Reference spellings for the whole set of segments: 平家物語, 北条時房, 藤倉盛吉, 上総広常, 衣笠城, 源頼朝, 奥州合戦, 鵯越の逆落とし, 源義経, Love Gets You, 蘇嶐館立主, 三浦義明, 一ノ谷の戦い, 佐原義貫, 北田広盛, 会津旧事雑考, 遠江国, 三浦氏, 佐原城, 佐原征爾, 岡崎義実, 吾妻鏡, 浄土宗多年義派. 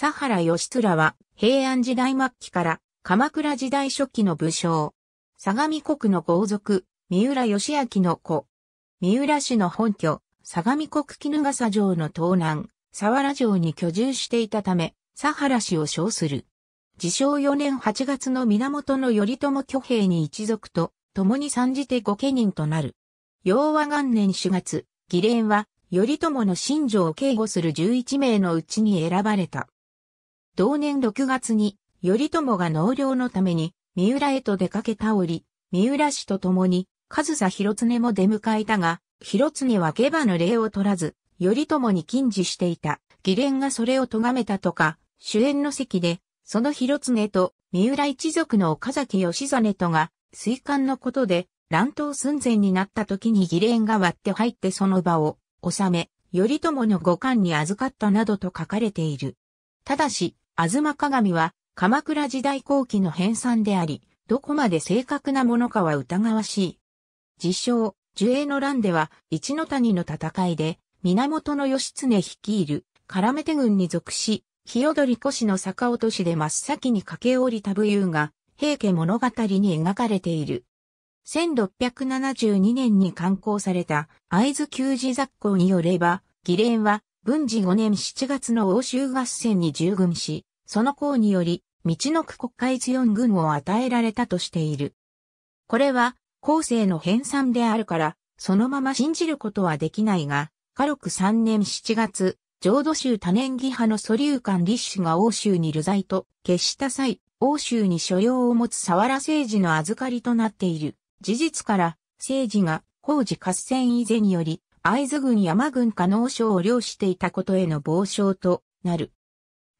佐原義貫は平安時代末期から鎌倉時代初期の武将。相模国の豪族、三浦義明の子。三浦氏の本拠、相模国衣笠城の東南、佐原城に居住していたため、佐原氏を称する。治承4年8月の源頼朝挙兵に一族と共に参じて御家人となる。雍和元年4月、義廉は頼朝の寝所を警護する11名のうちに選ばれた。同年6月に、頼朝が納涼のために三浦へと出かけた折、三浦氏と共に上総広常も出迎えたが、広常は下馬の礼を取らず、頼朝に禁止していた。義廉がそれを咎めたとか、酒宴の席で、その広常と三浦一族の岡崎義実とが、水患のことで乱闘寸前になった時に義廉が割って入ってその場を収め、頼朝の御冠に預かったなどと書かれている。ただし、吾妻鏡は鎌倉時代後期の編纂であり、どこまで正確なものかは疑わしい。治承寿永の乱では、一ノ谷の戦いで、源義経率いる、唐目手軍に属し、日躍越の逆落としで真っ先に駆け下りた武勇が、平家物語に描かれている。1672年に刊行された、会津旧事雑考によれば、義廉は、文治5年7月の奥州合戦に従軍し、その功により、みちのく国会津4郡を与えられたとしている。これは、後世の編纂であるから、そのまま信じることはできないが、嘉禄3年7月、浄土宗多年義派の蘇嶐館立主が奥州に流罪と決した際、奥州に所領を持つ佐原征爾の預かりとなっている。事実から、征爾が工事合戦以前により、会津郡山郡加納省を領していたことへの傍証となる。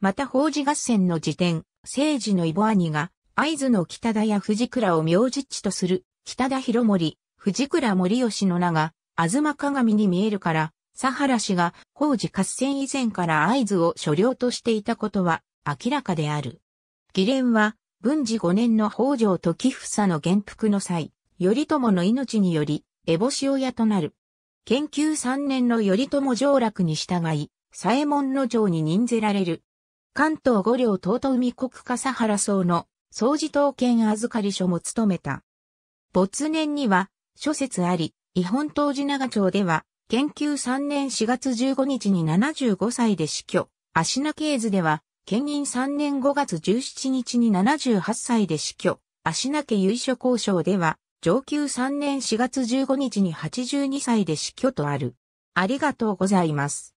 また法事合戦の時点、征爾の異母兄が、会津の北田や藤倉を名字地とする、北田広盛、藤倉盛吉の名が、吾妻鏡に見えるから、佐原氏が工事合戦以前から会津を所領としていたことは明らかである。義廉は、文治5年の北条時房の元服の際、頼朝の命により、烏帽子親となる。建久3年の頼朝上洛に従い、左衛門尉に任ぜられる。関東5領遠江国家佐原惣の惣事刀剣預かり所も務めた。没年には、諸説あり、伊本東寺長町では、建久3年4月15日に75歳で死去。芦名系図では、建仁3年5月17日に78歳で死去。芦名家由緒考証では、承久3年4月15日に82歳で死去とある。ありがとうございます。